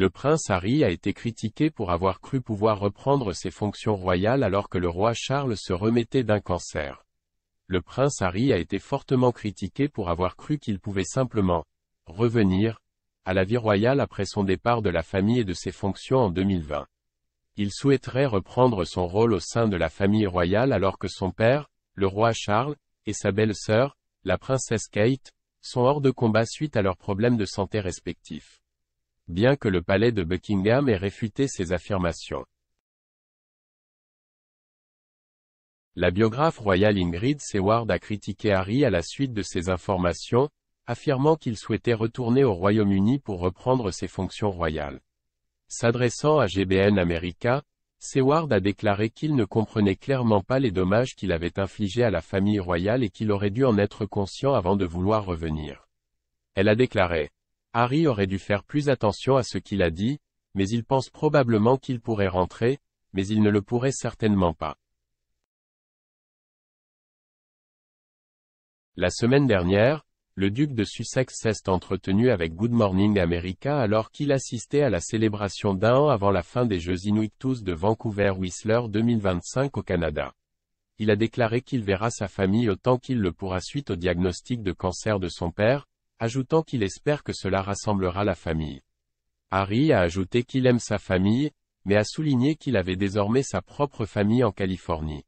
Le prince Harry a été critiqué pour avoir cru pouvoir reprendre ses fonctions royales alors que le roi Charles se remettait d'un cancer. Le prince Harry a été fortement critiqué pour avoir cru qu'il pouvait simplement « revenir » à la vie royale après son départ de la famille et de ses fonctions en 2020. Il souhaiterait reprendre son rôle au sein de la famille royale alors que son père, le roi Charles, et sa belle-sœur, la princesse Kate, sont hors de combat suite à leurs problèmes de santé respectifs. Bien que le palais de Buckingham ait réfuté ces affirmations. La biographe royale Ingrid Seward a critiqué Harry à la suite de ces informations, affirmant qu'il souhaitait retourner au Royaume-Uni pour reprendre ses fonctions royales. S'adressant à GBN America, Seward a déclaré qu'il ne comprenait clairement pas les dommages qu'il avait infligés à la famille royale et qu'il aurait dû en être conscient avant de vouloir revenir. Elle a déclaré « Harry aurait dû faire plus attention à ce qu'il a dit, mais il pense probablement qu'il pourrait rentrer, mais il ne le pourrait certainement pas. » La semaine dernière, le duc de Sussex s'est entretenu avec Good Morning America alors qu'il assistait à la célébration d'un an avant la fin des Jeux Inuits de Vancouver-Whistler 2025 au Canada. Il a déclaré qu'il verra sa famille autant qu'il le pourra suite au diagnostic de cancer de son père, ajoutant qu'il espère que cela rassemblera la famille. Harry a ajouté qu'il aime sa famille, mais a souligné qu'il avait désormais sa propre famille en Californie.